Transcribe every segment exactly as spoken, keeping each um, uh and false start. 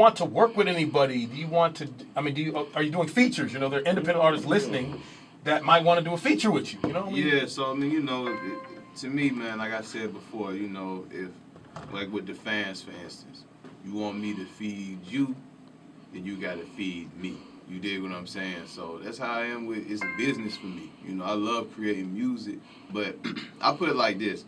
want to work with anybody? Do you want to, I mean, do you, are you doing features? You know, there are independent artists listening that might want to do a feature with you, you know? Yeah, so, I mean, you know, it, to me, man, like I said before, you know, if, like with the fans, for instance, you want me to feed you, then you got to feed me. You dig what I'm saying? So that's how I am with, it's a business for me. You know, I love creating music, but I put it like this.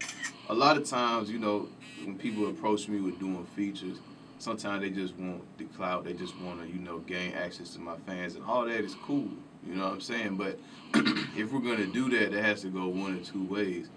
A lot of times, you know, when people approach me with doing features, sometimes they just want the clout, they just want to, you know, gain access to my fans, and all that is cool, you know what I'm saying? But if we're going to do that, that has to go one or two ways.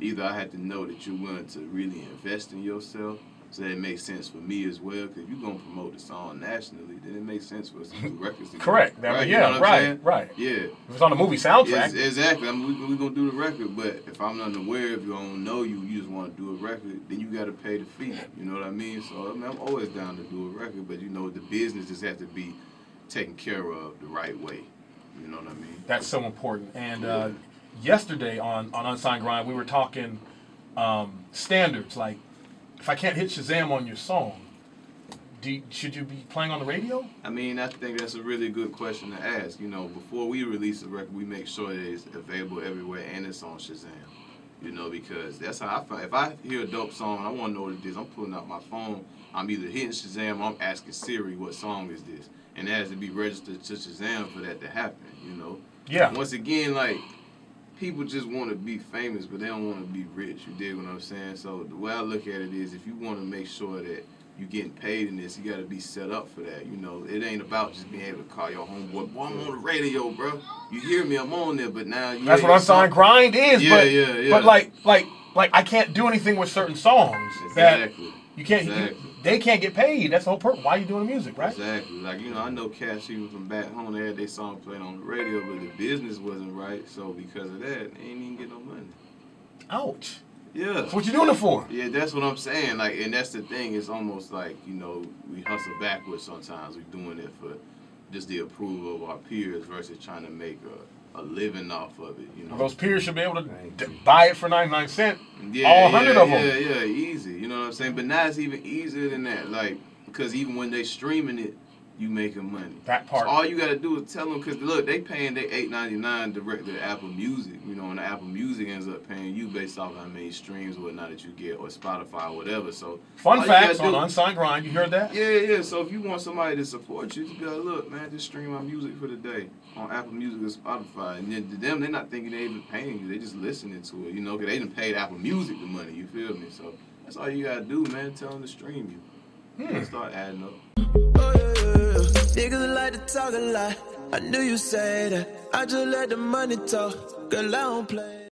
Either I have to know that you're willing to really invest in yourself, so that it makes sense for me as well, because you're going to promote the song nationally, then it makes sense for us to do records together. Correct. Right? Yeah, you know what I'm right, saying? right. Yeah. If it's on the movie soundtrack. It's, exactly. I mean, we're we going to do the record, but if I'm not aware of you, I don't know you, you just want to do a record, then you got to pay the fee. You know what I mean? So I mean, I'm always down to do a record, but you know, the business just has to be taken care of the right way. You know what I mean? That's so important. And yeah. uh, yesterday on, on Unsigned Grind, we were talking um, standards, like, if I can't hit Shazam on your song, do you, should you be playing on the radio? I mean, I think that's a really good question to ask. You know, before we release a record, we make sure that it's available everywhere and it's on Shazam. You know, because that's how I find. If I hear a dope song, I want to know what it is. I'm pulling out my phone. I'm either hitting Shazam or I'm asking Siri, what song is this? And it has to be registered to Shazam for that to happen, you know? Yeah. Once again, like, people just want to be famous, but they don't want to be rich. You dig what I'm saying? So the way I look at it is, if you want to make sure that you're getting paid in this, you got to be set up for that. You know, it ain't about just being able to call your homeboy, boy, I'm on the radio, bro. You hear me? I'm on there, but now you That's what Unsigned Grind is, yeah, but, yeah, yeah. but like, like, like I can't do anything with certain songs. Exactly. That you can't, exactly. You, they can't get paid. That's the whole purpose. Why are you doing the music, right? Exactly. Like, you know, I know cats even from back home, they had their song played on the radio, but the business wasn't right. So because of that, they ain't even get no money. Ouch. Yeah. So what you doing it for? Yeah, that's what I'm saying. Like, and that's the thing. It's almost like, you know, we hustle backwards sometimes. We're doing it for just the approval of our peers versus trying to make a a living off of it, you know. Those peers should be able to buy it for ninety-nine cents, yeah, all one hundred yeah, of them. Yeah, yeah, easy, you know what I'm saying? But now it's even easier than that, like, because even when they streaming it, you making money. That part. So all you got to do is tell them, because look, they paying their eight ninety-nine directly to Apple Music, you know, and the Apple Music ends up paying you based off how many streams or whatnot that you get, or Spotify or whatever. So fun facts on Unsigned Grind, you heard that? Yeah, yeah. So if you want somebody to support you, you gotta look, man, just stream my music for the day on Apple Music or Spotify, and then to them, they're not thinking they even paying you, they just listening to it, you know, because they done paid Apple Music the money. You feel me? So that's all you gotta do, man. Tell them to stream you. Hmm. Start adding up. Niggas like to talk a lot. I knew you said that. I just let the money talk. Girl, I don't play.